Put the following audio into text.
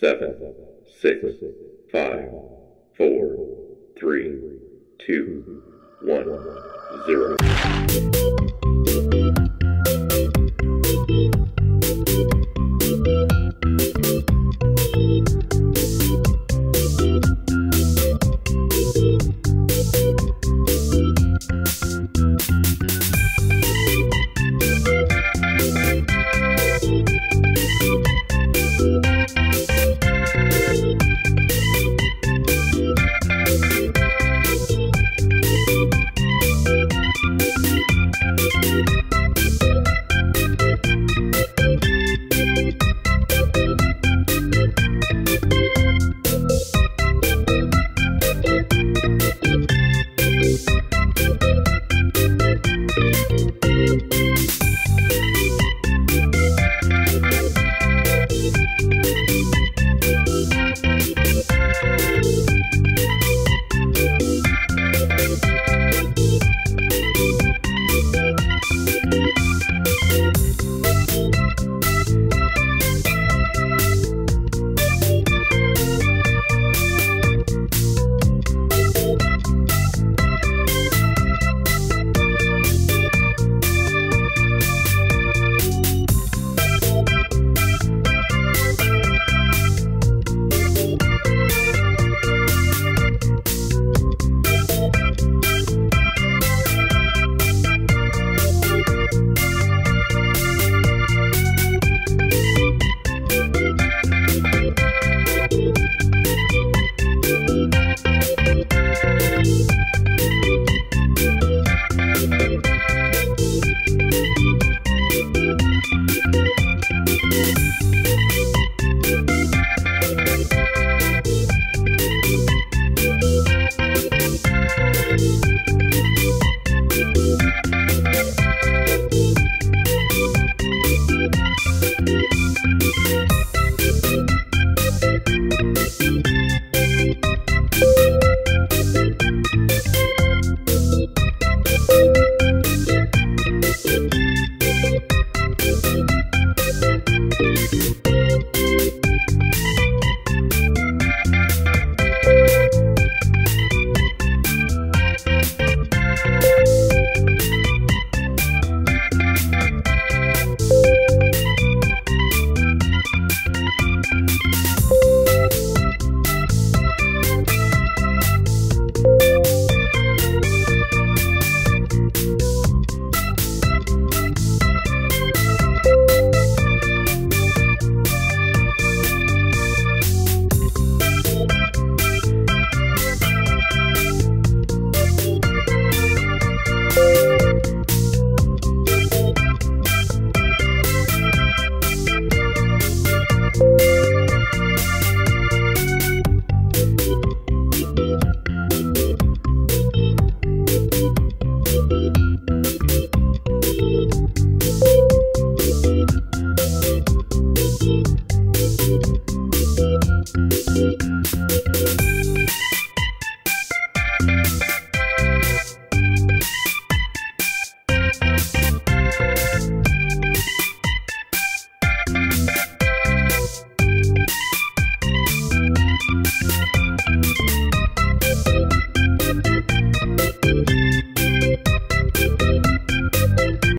7, 6, 5, 4, 3, 2, 1, 0.